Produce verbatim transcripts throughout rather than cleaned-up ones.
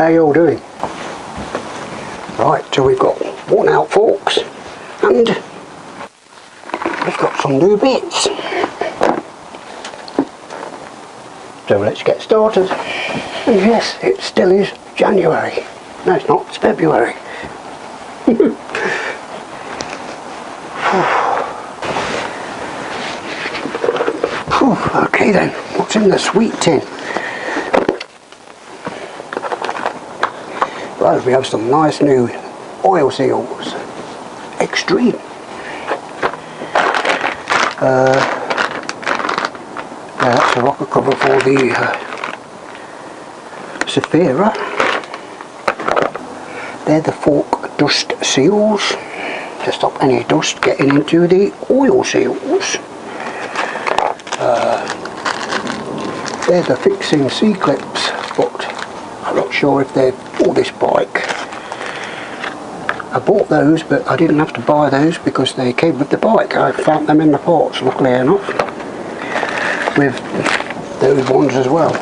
How you all doing? Right, so we've got worn out forks and we've got some new bits. So let's get started. And yes, it still is January. No, it's not, it's February. Okay then, what's in the sweet tin? Well, we have some nice new oil seals. Extreme. Uh, yeah, that's a rocker cover for the uh, Sephira. They're the fork dust seals to stop any dust getting into the oil seals. Uh, they're the fixing C-clips, but I'm not sure if they're for this bike. I bought those, but I didn't have to buy those because they came with the bike. I found them in the parts, luckily enough, with those ones as well.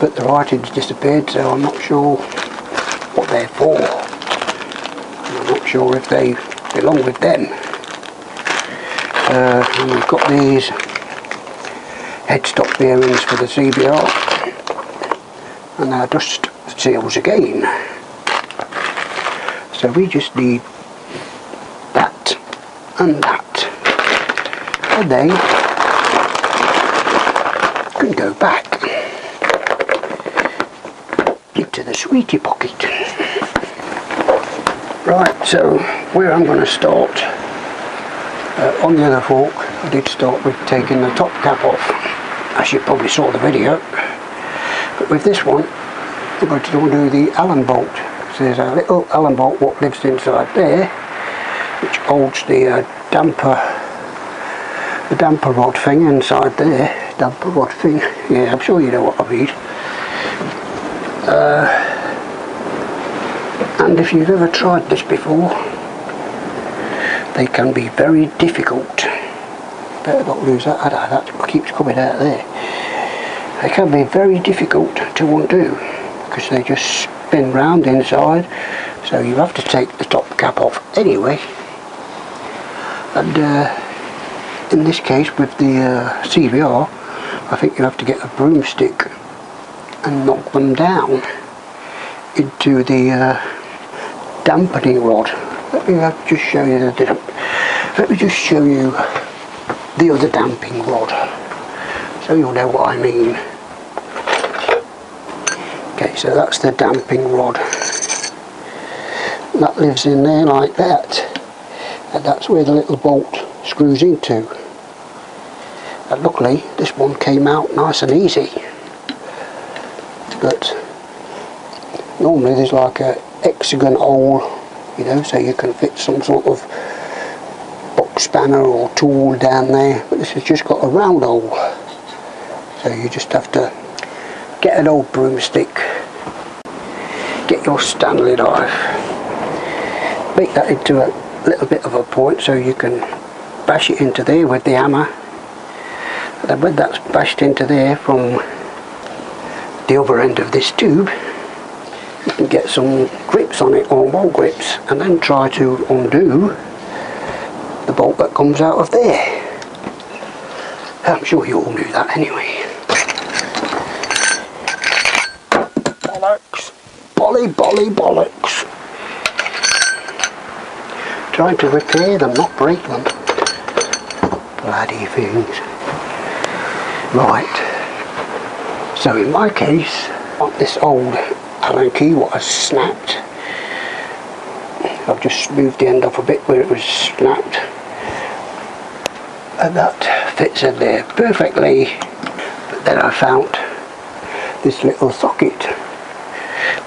But the writing's disappeared, so I'm not sure what they're for. I'm not sure if they belong with them. Uh, and we've got these headstock bearings for the C B R, and our dust seals again. So we just need that and that, and they can go back into the sweetie pocket. Right, so where I'm going to start, uh, on the other fork, I did start with taking the top cap off. As you probably saw the video, but with this one we're going to undo the Allen bolt. So there's a little Allen bolt what lives inside there, which holds the uh, damper, the damper rod thing inside there. Damper rod thing. Yeah, I'm sure you know what I mean. Uh, and if you've ever tried this before, they can be very difficult. Better not lose that, that keeps coming out of there. They can be very difficult to undo because they just spin round inside, so you have to take the top cap off anyway. And uh, in this case with the uh, C B R, I think you have to get a broomstick and knock them down into the uh, dampening rod. Let me uh, just show you the let me just show you the other damping rod, so you'll know what I mean. Okay, so that's the damping rod. That lives in there like that, and that's where the little bolt screws into. And luckily this one came out nice and easy, but normally there's like a hexagon hole, you know, so you can fit some sort of spanner or tool down there, but this has just got a round hole, so you just have to get an old broomstick, get your Stanley knife, make that into a little bit of a point so you can bash it into there with the hammer, and then when that's bashed into there from the other end of this tube, you can get some grips on it, or more grips, and then try to undo the bolt that comes out of there. I'm sure you all knew that anyway. Bollocks, bolly bolly bollocks. Trying to repair them, not break them. Bloody things. Right, so in my case, this old Allen key what I snapped, I've just moved the end off a bit where it was snapped, and that fits in there perfectly. But then I found this little socket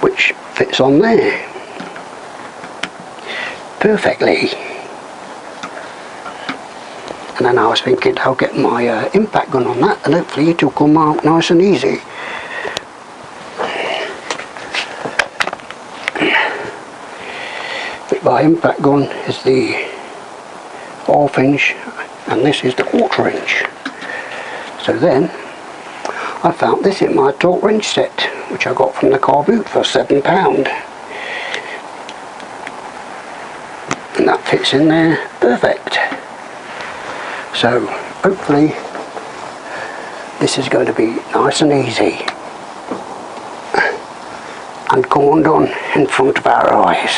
which fits on there perfectly, and then I was thinking I'll get my uh, impact gun on that and hopefully it'll come out nice and easy. My impact gun is the half inch and this is the quarter inch. So then I found this in my torque wrench set. which I got from the car boot for seven pounds. And that fits in there perfect. So hopefully this is going to be nice and easy and corned on in front of our eyes.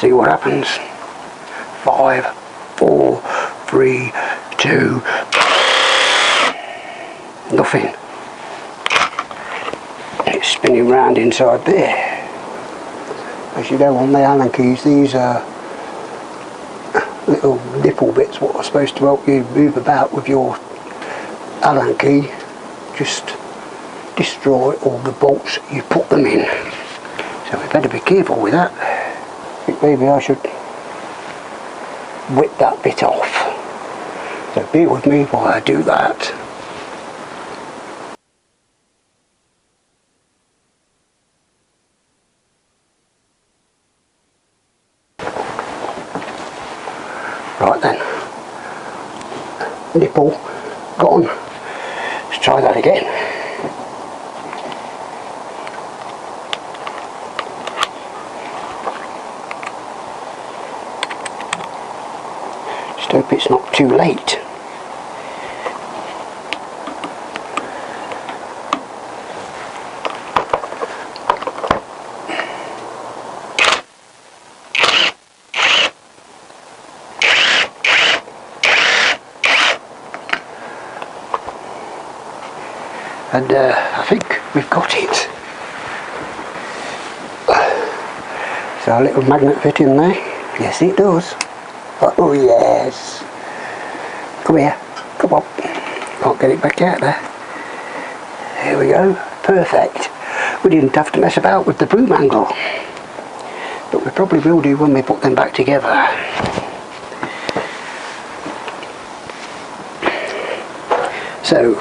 See what happens. Five, four, three, two, nothing. It's spinning round inside there. As you know, on the Allen keys, these are little nipple bits what are supposed to help you move about with your Allen key. Just destroy all the bolts you put them in. So we better be careful with that. I think maybe I should whip that bit off. So be with me while I do that. Right then, nipple gone. Let's try that again. Just hope it's not too late. And uh, I think we've got it. So a little magnet fit in there. Yes, it does. Oh yes. Come here. Come on. Can't get it back out there. Here we go. Perfect. We didn't have to mess about with the broom angle. But we probably will do when we put them back together. So.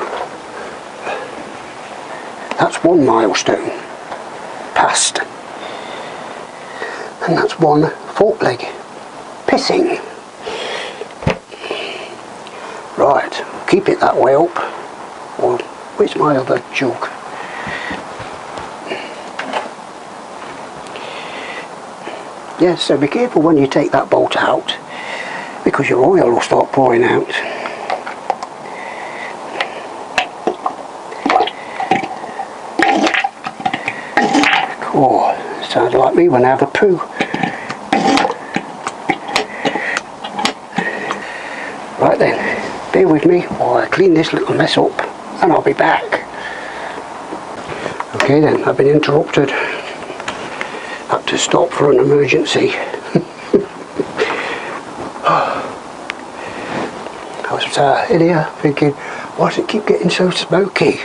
That's one milestone passed, and that's one fork leg pissing. Right, keep it that way up. Well, where's my other jug? Yeah, so be careful when you take that bolt out, because your oil will start pouring out. Sounds like me when I have a poo. Right then, bear with me while I clean this little mess up and I'll be back. Okay then, I've been interrupted. Had to stop for an emergency. I was uh, in here thinking, why does it keep getting so smoky?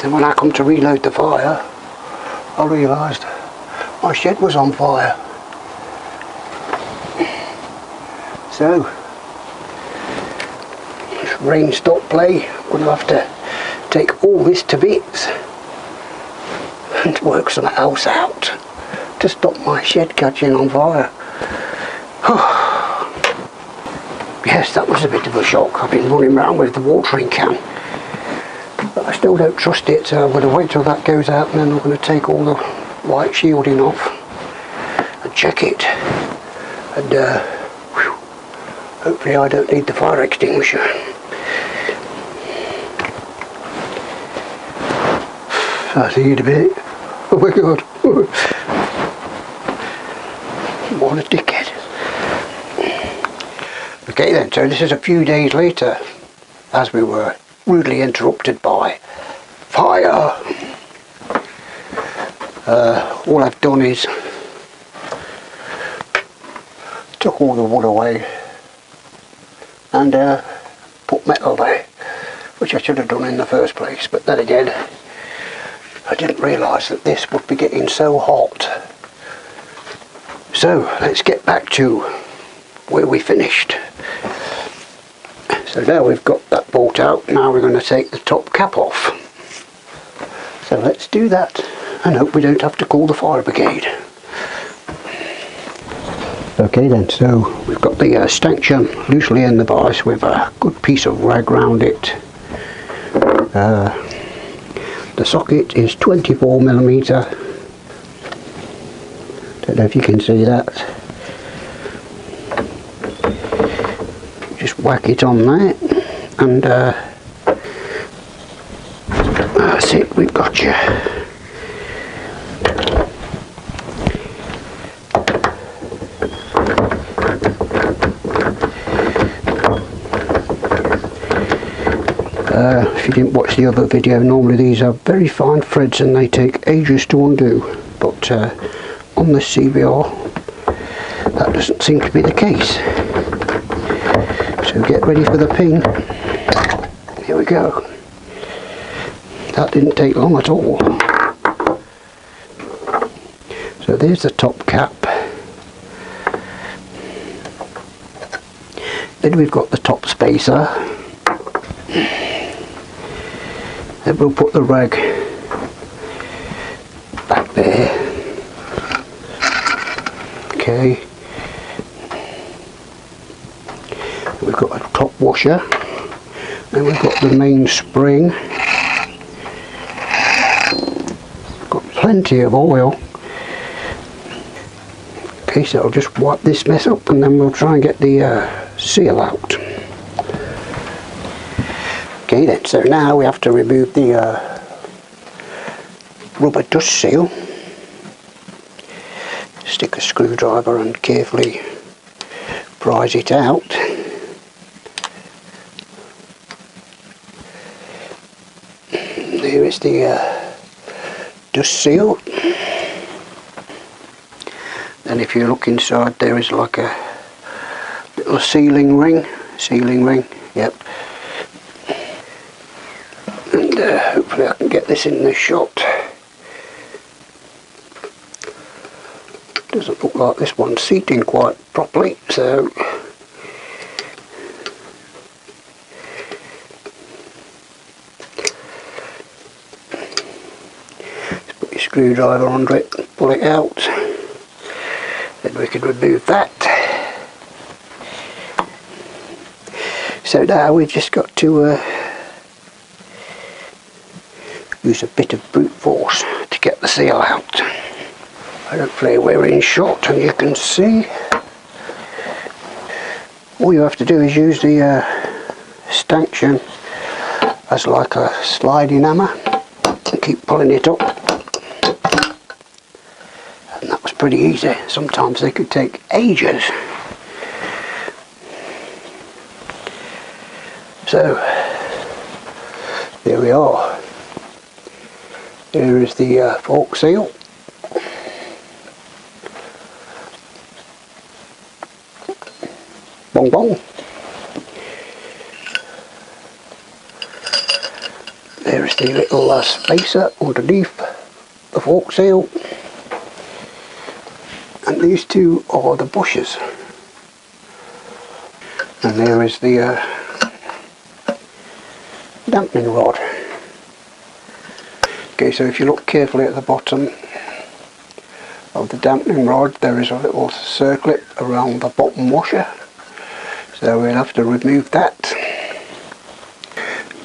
Then when I come to reload the fire, I realised my shed was on fire. So, if rain stopped play, we'll have to take all this to bits and work some else out to stop my shed catching on fire. Yes, that was a bit of a shock. I've been running around with the watering can. But I still don't trust it, so I'm going to wait till that goes out and then I'm going to take all the white shielding off and check it. And uh, whew, hopefully I don't need the fire extinguisher. I see it a bit. Oh my god. What a dickhead. Okay then, so this is a few days later, as we were rudely interrupted by fire. Uh, all I've done is took all the wood away and uh, put metal there, which I should have done in the first place, but then again I didn't realise that this would be getting so hot. So let's get back to where we finished. So now we've got that bolt out, now we're going to take the top cap off. So let's do that and hope we don't have to call the fire brigade. Okay then, so we've got the uh, stanchion loosely in the vise with a good piece of rag round it. Uh, the socket is twenty-four millimeter. Don't know if you can see that. Just whack it on there, and uh, that's it, we've got you. Uh, if you didn't watch the other video, normally these are very fine threads and they take ages to undo, but uh, on the C B R that doesn't seem to be the case. So get ready for the pin. Here we go. That didn't take long at all. So there's the top cap. Then we've got the top spacer. Then we'll put the rag back there. Okay. We've got a top washer. Then we've got the main spring. Got plenty of oil. Okay, so I'll just wipe this mess up and then we'll try and get the uh, seal out. Okay then, so now we have to remove the uh, rubber dust seal. Stick a screwdriver and carefully prise it out. There is the uh, dust seal. Then if you look inside, there is like a little sealing ring, sealing ring, yep. Uh, hopefully I can get this in the shot. Doesn't look like this one's seating quite properly, so just put your screwdriver under it and pull it out. Then we can remove that. So now we've just got to uh, use a bit of brute force to get the seal out. Hopefully we're in shot and you can see. All you have to do is use the uh, stanchion as like a sliding hammer and keep pulling it up, and that was pretty easy. Sometimes they could take ages. So there we are. Here is the uh, fork seal. Bong bong. There is the little uh, spacer underneath the fork seal. And these two are the bushes. And there is the uh, dampening rod. Okay, so if you look carefully at the bottom of the dampening rod, there is a little circlet around the bottom washer, so we'll have to remove that.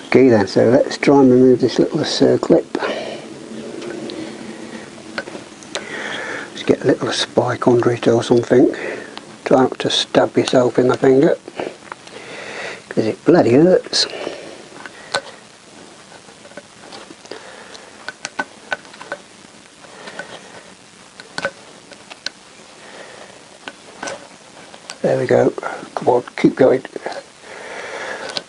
Okay then, so let's try and remove this little circlet. Let's get a little spike under it or something. Try not to stab yourself in the finger, because it bloody hurts. There we go, come on, keep going,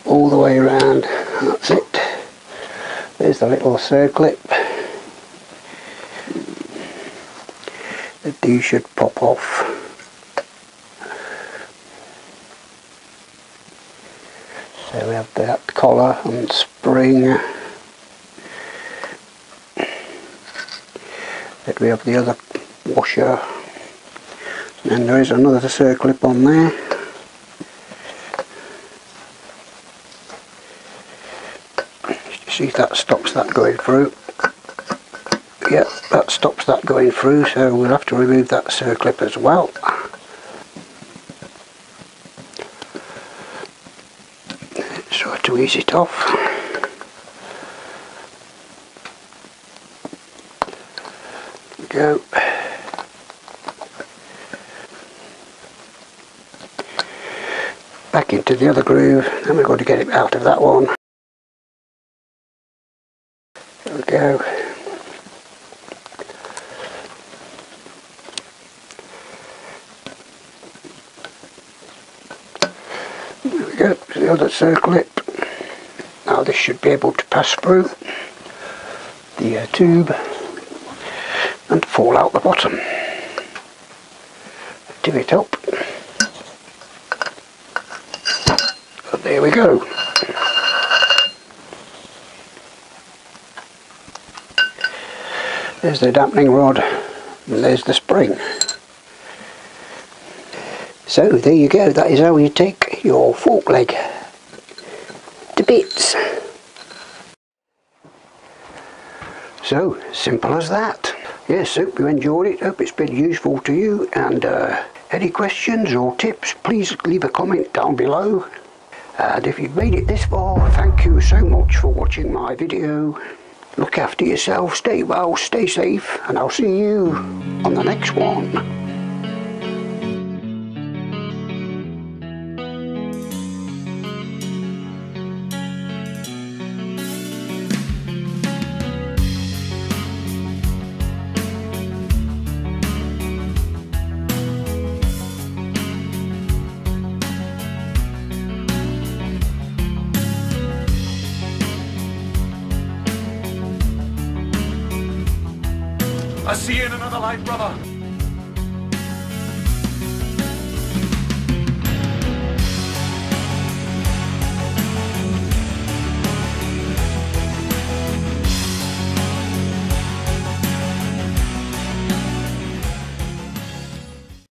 all the way around, that's it. There's the little circlip. The D should pop off. So we have that collar and spring. Then we have the other washer. And there is another circlip on there. See if that stops that going through. Yep, that stops that going through, so we'll have to remove that circlip as well. squeeze it off. There we go. Back into the other groove, and we're going to get it out of that one. There we go. There we go, to the other circlip. Now this should be able to pass through the uh, tube and fall out the bottom. Tip it up. And there we go. There's the dampening rod, and there's the spring. So there you go, that is how you take your fork leg to bits. So, simple as that. Yes, hope you enjoyed it, hope it's been useful to you, and uh, any questions or tips, please leave a comment down below. And if you've made it this far, thank you so much for watching my video. Look after yourself, stay well, stay safe, and I'll see you on the next one. I see you in another life, brother.